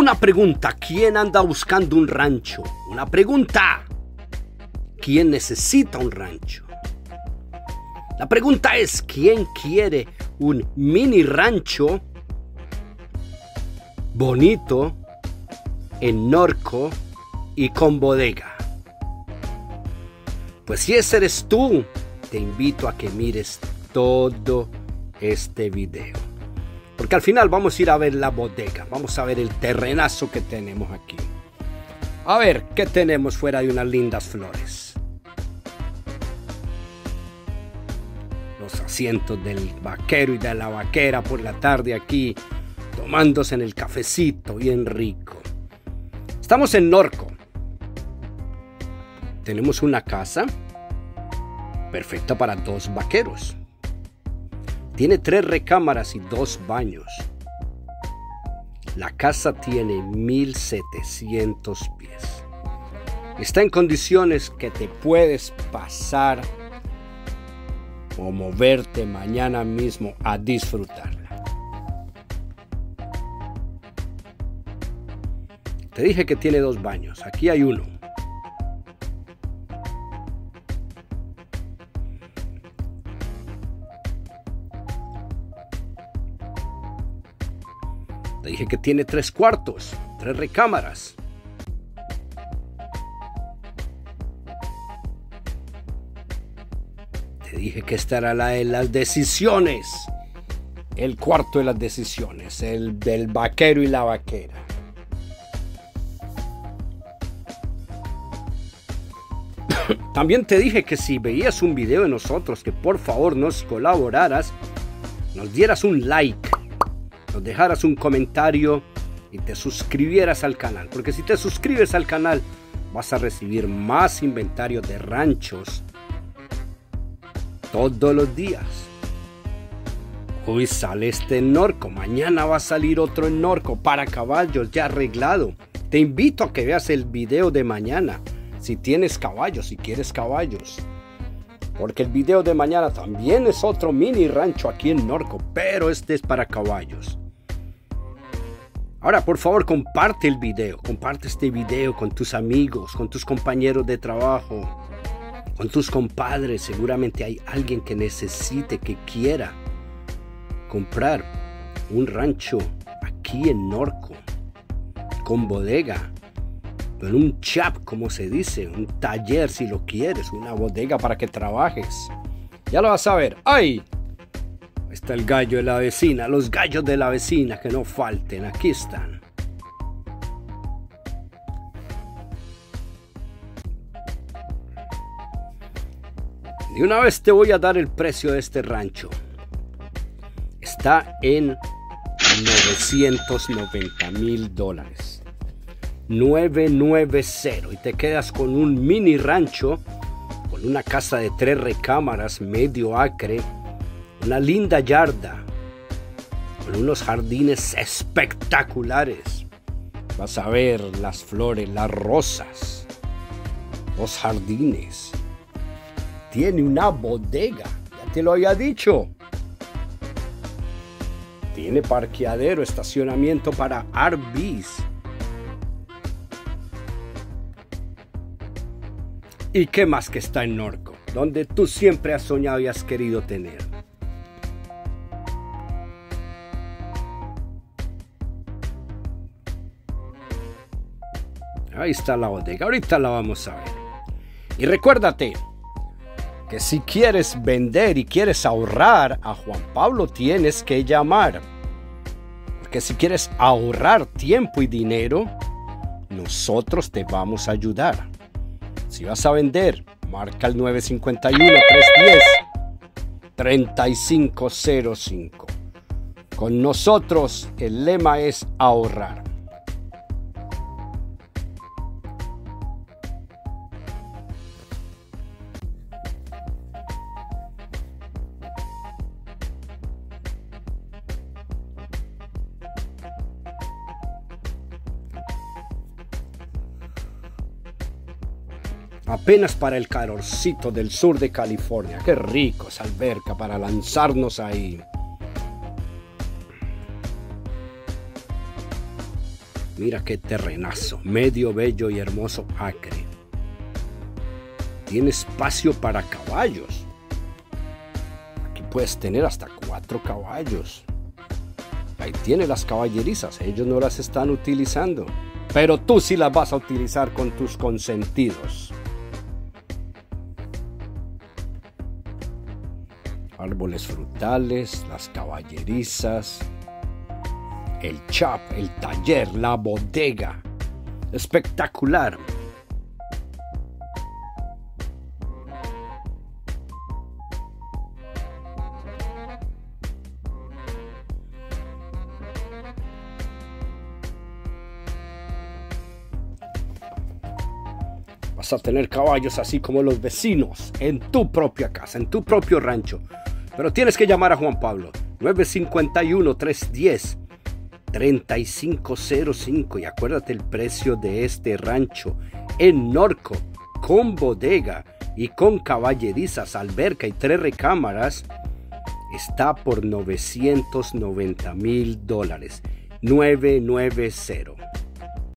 Una pregunta, ¿quién anda buscando un rancho? Una pregunta, ¿quién necesita un rancho? La pregunta es, ¿quién quiere un mini rancho bonito en Norco y con bodega? Pues si ese eres tú, te invito a que mires todo este video, porque al final vamos a ir a ver la bodega, vamos a ver el terrenazo que tenemos aquí. A ver, ¿qué tenemos fuera de unas lindas flores? Los asientos del vaquero y de la vaquera por la tarde aquí, tomándose en el cafecito bien rico. Estamos en Norco. Tenemos una casa perfecta para dos vaqueros. Tiene 3 recámaras y 2 baños. La casa tiene 1700 pies. Está en condiciones que te puedes pasar o moverte mañana mismo a disfrutarla. Te dije que tiene 2 baños. Aquí hay uno. Te dije que tiene 3 cuartos, 3 recámaras. Te dije que esta era la de las decisiones. El cuarto de las decisiones, el del vaquero y la vaquera. También te dije que si veías un video de nosotros, que por favor nos colaboraras, nos dieras un like, nos dejaras un comentario y te suscribieras al canal, porque si te suscribes al canal vas a recibir más inventarios de ranchos todos los días. Hoy sale este en Norco, mañana va a salir otro en Norco para caballos ya arreglado. Te invito a que veas el video de mañana si tienes caballos, si quieres caballos, porque el video de mañana también es otro mini rancho aquí en Norco, pero este es para caballos. Ahora, por favor, comparte el video. Comparte este video con tus amigos, con tus compañeros de trabajo, con tus compadres. Seguramente hay alguien que necesite, que quiera comprar un rancho aquí en Norco, con bodega, en un shop, como se dice, un taller si lo quieres, una bodega para que trabajes. Ya lo vas a ver. ¡Ay! Ahí está el gallo de la vecina, los gallos de la vecina que no falten, aquí están. De una vez te voy a dar el precio de este rancho. Está en $990,000. 990, y te quedas con un mini rancho, con una casa de 3 recámaras, medio acre, una linda yarda, con unos jardines espectaculares. Vas a ver las flores, las rosas, los jardines. Tiene una bodega, ya te lo había dicho. Tiene parqueadero, estacionamiento para RVs. ¿Y qué más que está en Norco, donde tú siempre has soñado y has querido tener? Ahí está la bodega, ahorita la vamos a ver. Y recuérdate que si quieres vender y quieres ahorrar, a Juan Pablo tienes que llamar. Porque si quieres ahorrar tiempo y dinero, nosotros te vamos a ayudar. Si vas a vender, marca el 951-310-3505. Con nosotros el lema es ahorrar. Apenas para el calorcito del sur de California. Qué rico esa alberca para lanzarnos ahí. Mira qué terrenazo, medio bello y hermoso acre. Tiene espacio para caballos. Aquí puedes tener hasta 4 caballos. Ahí tiene las caballerizas, ellos no las están utilizando, pero tú sí las vas a utilizar con tus consentidos. Árboles frutales, las caballerizas, el shop, el taller, la bodega. Espectacular. Vas a tener caballos así como los vecinos en tu propia casa, en tu propio rancho. Pero tienes que llamar a Juan Pablo, 951-310-3505, y acuérdate el precio de este rancho en Norco, con bodega y con caballerizas, alberca y 3 recámaras. Está por $990,000, 990.